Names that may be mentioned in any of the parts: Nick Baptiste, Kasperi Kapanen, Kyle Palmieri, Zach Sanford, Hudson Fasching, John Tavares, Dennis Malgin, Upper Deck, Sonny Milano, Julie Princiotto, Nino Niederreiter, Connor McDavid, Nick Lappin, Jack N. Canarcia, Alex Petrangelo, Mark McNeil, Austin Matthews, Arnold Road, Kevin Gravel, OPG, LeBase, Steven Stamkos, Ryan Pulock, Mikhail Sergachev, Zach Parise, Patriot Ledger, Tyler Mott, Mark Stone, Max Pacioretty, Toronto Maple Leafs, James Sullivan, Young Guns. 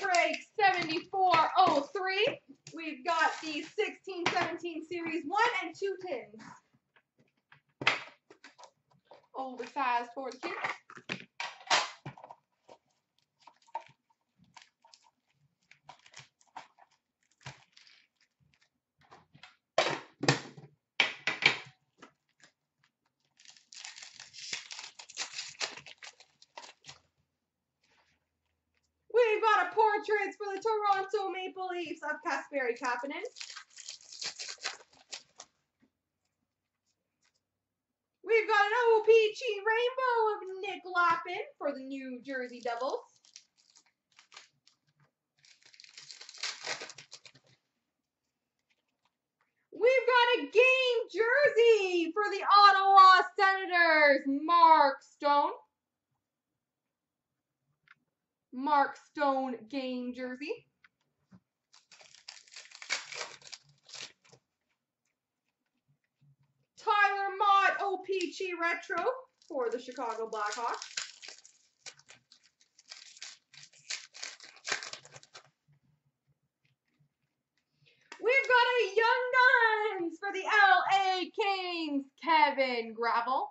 break 7403. We've got the 16-17 series 1 and 2 tins. Oversized for the kids. We've got a portrait for the Toronto Maple Leafs of Kasperi Kapanen. We've got an OPG Rainbow of Nick Lappin for the New Jersey Devils. We've got a game jersey for the Ottawa Senators, Mark Stone. Mark Stone game jersey. Tyler Mott OPG retro for the Chicago Blackhawks. We've got a Young Guns for the LA Kings, Kevin Gravel.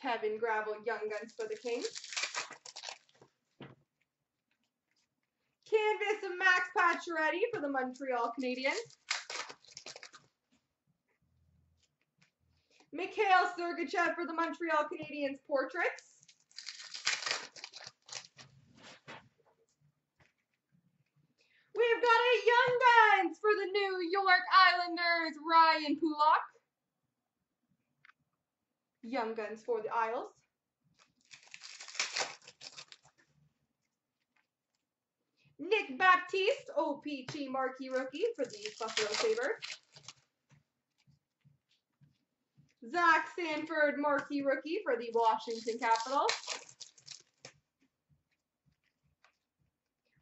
Kevin Gravel Young Guns for the Kings. Canvas of Max Pacioretty for the Montreal Canadiens. Mikhail Sergachev for the Montreal Canadiens portraits. We've got a Young Guns for the New York Islanders, Ryan Pulock. Young Guns for the Isles. Nick Baptiste, OPG marquee rookie for the Buffalo Sabres. Zach Sanford, marquee rookie for the Washington Capitals.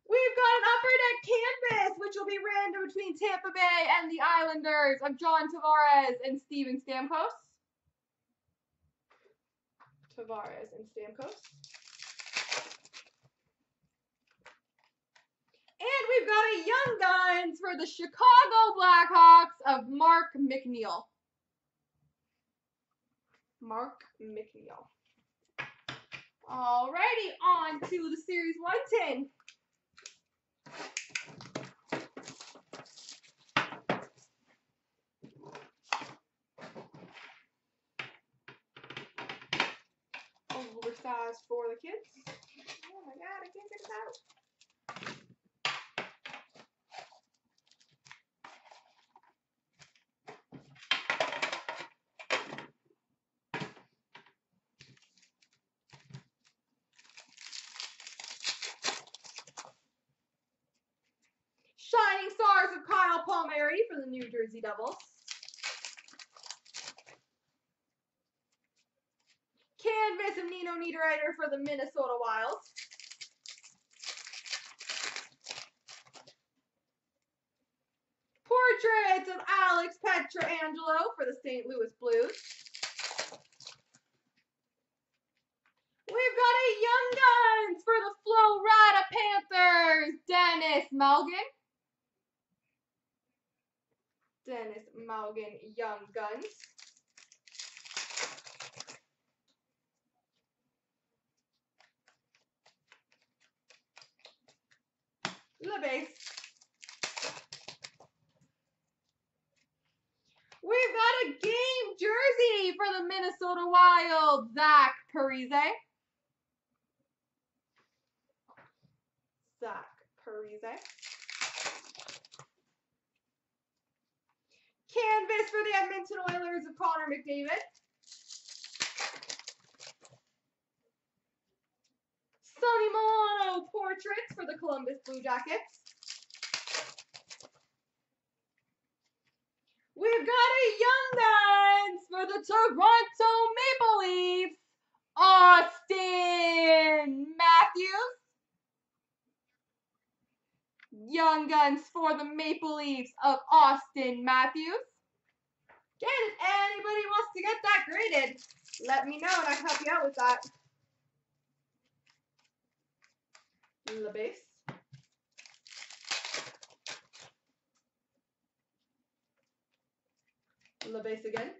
We've got an upper deck canvas, which will be random between Tampa Bay and the Islanders of John Tavares and Steven Stamkos. Tavares and Stamkos. And we've got a Young Guns for the Chicago Blackhawks of Mark McNeil. Mark McNeil. Alrighty, on to the Series 110. Oversized for the kids. Oh my god, I can't get it out. Shining Stars of Kyle Palmieri for the New Jersey Devils. Canvas of Nino Niederreiter for the Minnesota Wild. Portraits of Alex Petrangelo for the St. Louis Blues. We've got a Young Guns for the Florida Panthers, Dennis Malgin. Dennis Malgin, Young Guns. LeBase. We've got a game jersey for the Minnesota Wild, Zach Parise. Zach Parise. Canvas for the Edmonton Oilers of Connor McDavid. Sonny Milano portraits for the Columbus Blue Jackets. We've got a Young Guns for the Toronto Maple Leafs, Austin Matthews. Young Guns for the Maple Leafs of Austin Matthews. Again, if anybody wants to get that graded, let me know and I can help you out with that. la base. La base again.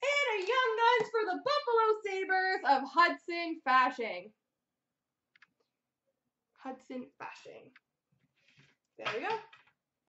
And a Young Guns for the Buffalo Sabres of Hudson Fasching. Hudson Fasching. There we go.